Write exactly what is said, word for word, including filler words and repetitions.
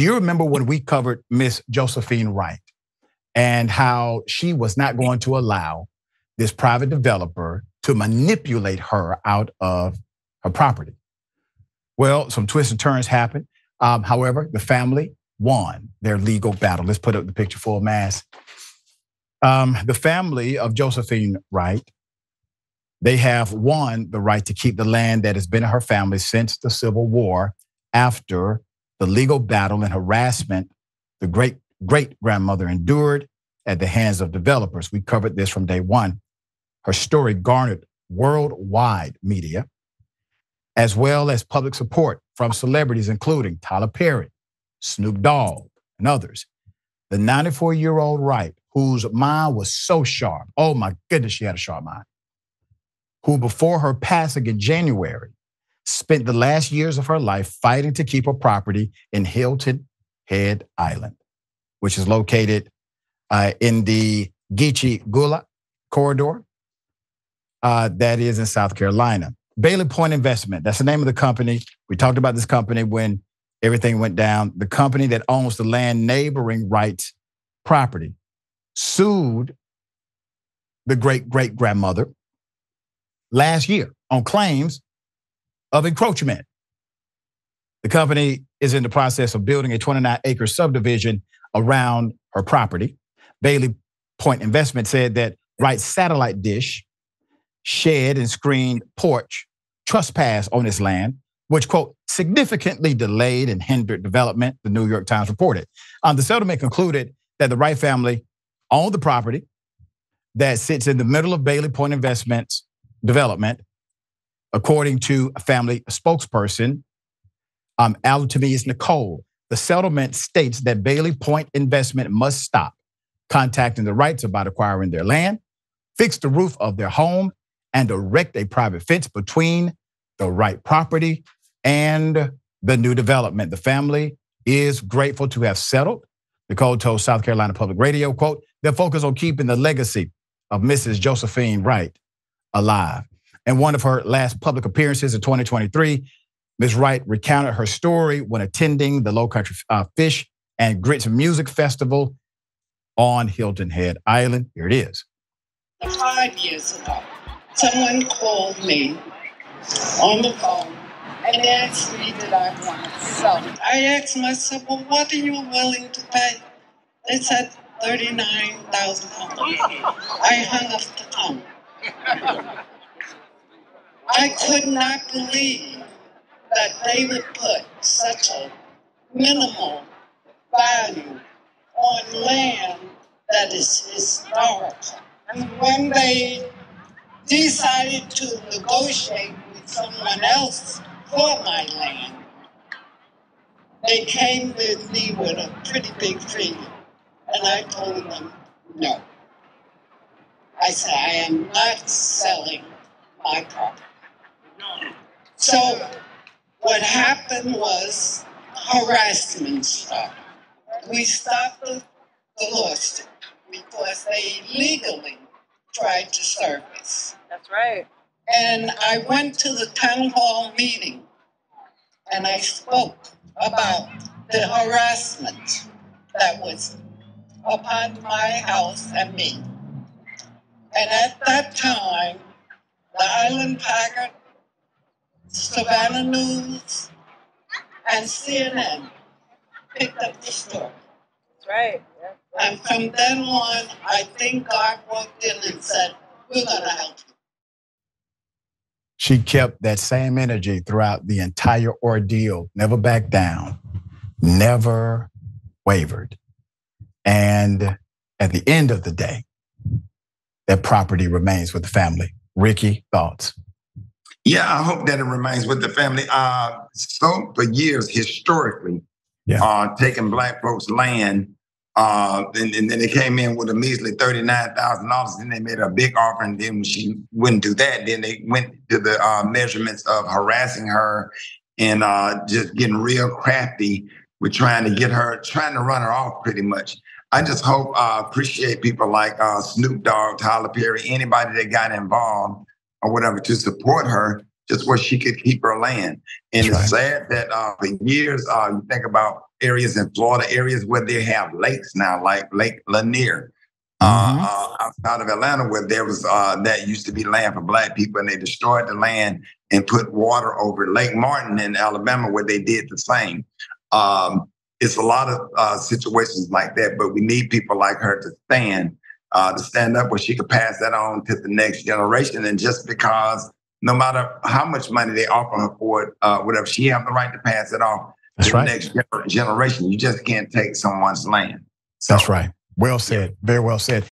Do you remember when we covered Miss Josephine Wright and how she was not going to allow this private developer to manipulate her out of her property? Well, some twists and turns happened. Um, however, the family won their legal battle. Let's put up the picture full mass. Um, the family of Josephine Wright, they have won the right to keep the land that has been in her family since the Civil War, after the legal battle and harassment the great great grandmother endured at the hands of developers. We covered this from day one. Her story garnered worldwide media, as well as public support from celebrities, including Tyler Perry, Snoop Dogg, and others. The ninety-four-year-old Wright, whose mind was so sharp, oh my goodness, she had a sharp mind, who before her passing in January, spent the last years of her life fighting to keep her property in Hilton Head Island, which is located uh, in the Geechee Gullah Corridor, uh, that is in South Carolina. Bailey Point Investment, that's the name of the company. We talked about this company when everything went down. The company that owns the land neighboring Wright's property sued the great-great-grandmother last year on claims of encroachment. The company is in the process of building a twenty-nine acre subdivision around her property. Bailey Point Investment said that Wright's satellite dish, shed, and screened porch trespassed on its land, which, quote, significantly delayed and hindered development, the New York Times reported. Um, the settlement concluded that the Wright family owned the property that sits in the middle of Bailey Point Investment's development, according to a family spokesperson, um, Altamese Nicole. The settlement states that Bailey Point Investment must stop contacting the Wrights about acquiring their land, fix the roof of their home, and erect a private fence between the Wright property and the new development. The family is grateful to have settled. Nicole told South Carolina Public Radio, quote, "Their focus on keeping the legacy of Missus Josephine Wright alive." In one of her last public appearances in twenty twenty-three, Miz Wright recounted her story when attending the Low Country Fish and Grits Music Festival on Hilton Head Island. Here it is. Five years ago, someone called me on the phone and asked me that I want to sell. I asked myself, well, what are you willing to pay? They said thirty-nine thousand dollars. I hung up the phone. I could not believe that they would put such a minimal value on land that is historical. And when they decided to negotiate with someone else for my land, they came with me with a pretty big figure, and I told them no. I said, I am not selling my property. So what happened was harassment started. We stopped the, the lawsuit because they illegally tried to serve us. That's right. And I went to the town hall meeting and I spoke about the harassment that was upon my house and me. And at that time, the Island Packet, Savannah News, and C N N picked up the story. That's right. That's right. And from then on, I think God walked in and said, we're going to help you. She kept that same energy throughout the entire ordeal, never backed down, never wavered. And at the end of the day, that property remains with the family. Ricky, thoughts? Yeah, I hope that it remains with the family. Uh, so for years, historically, yeah. uh, taking black folks' land, uh, and, and then they came in with a measly thirty-nine thousand dollars, then they made a big offer, and then she wouldn't do that. Then they went to the uh, measurements of harassing her and uh, just getting real crafty with trying to get her, trying to run her off pretty much. I just hope, uh, appreciate people like uh, Snoop Dogg, Tyler Perry, anybody that got involved or whatever to support her, just where she could keep her land. And That's it's right. sad that uh, for years, uh, you think about areas in Florida, areas where they have lakes now, like Lake Lanier, mm-hmm. uh, outside of Atlanta, where there was uh, that used to be land for Black people, and they destroyed the land and put water over Lake Martin in Alabama, where they did the same. Um, it's a lot of uh, situations like that, but we need people like her to stand Uh, to stand up where she could pass that on to the next generation. And just because no matter how much money they offer her for it, uh, whatever, she have the right to pass it off That's to right. the next gener- generation. You just can't take someone's land. So, That's right. Well said. Yeah. Very well said.